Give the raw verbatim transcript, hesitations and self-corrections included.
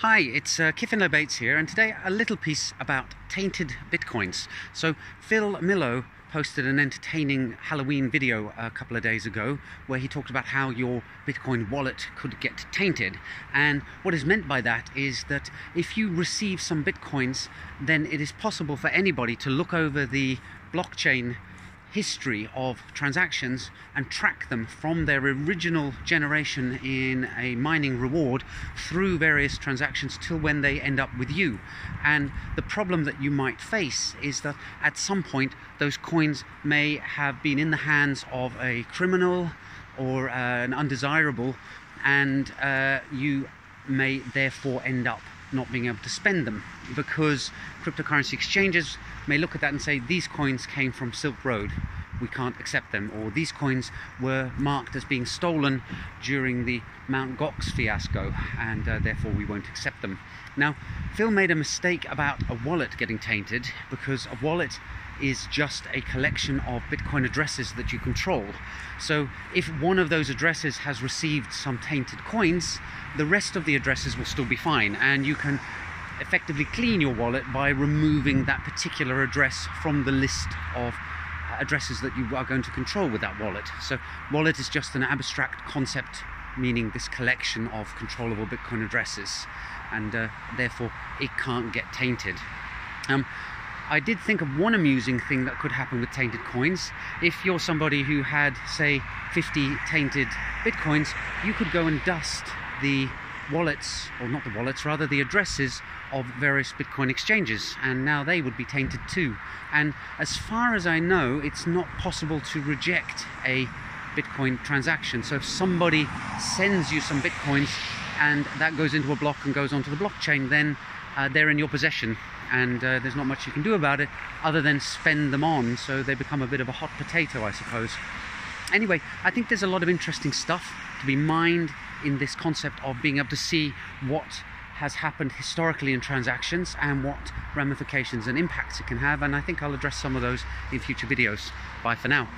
Hi, it's uh, Kip Finlow-Bates here, and today a little piece about tainted bitcoins. So Phil Milo posted an entertaining Halloween video a couple of days ago where he talked about how your Bitcoin wallet could get tainted. And what is meant by that is that if you receive some bitcoins, then it is possible for anybody to look over the blockchain history of transactions and track them from their original generation in a mining reward through various transactions till when they end up with you. And the problem that you might face is that at some point those coins may have been in the hands of a criminal or uh, an undesirable, and uh, you may therefore end up not being able to spend them, because cryptocurrency exchanges may look at that and say, these coins came from Silk Road, we can't accept them, or these coins were marked as being stolen during the Mount Gox fiasco, and uh, therefore we won't accept them. Now, Phil made a mistake about a wallet getting tainted, because a wallet is just a collection of Bitcoin addresses that you control. So if one of those addresses has received some tainted coins, the rest of the addresses will still be fine, and you can effectively clean your wallet by removing that particular address from the list of addresses that you are going to control with that wallet. So wallet is just an abstract concept, meaning this collection of controllable Bitcoin addresses, and uh, therefore it can't get tainted. Um, I did think of one amusing thing that could happen with tainted coins. If you're somebody who had, say, fifty tainted bitcoins, you could go and dust the wallets, or not the wallets, rather the addresses of various Bitcoin exchanges, and now they would be tainted too. And as far as I know, it's not possible to reject a Bitcoin transaction. So if somebody sends you some bitcoins and that goes into a block and goes onto the blockchain, then uh, they're in your possession, and uh, there's not much you can do about it other than spend them on, so they become a bit of a hot potato, I suppose. Anyway, I think there's a lot of interesting stuff to be mined in this concept of being able to see what has happened historically in transactions and what ramifications and impacts it can have, and I think I'll address some of those in future videos. Bye for now.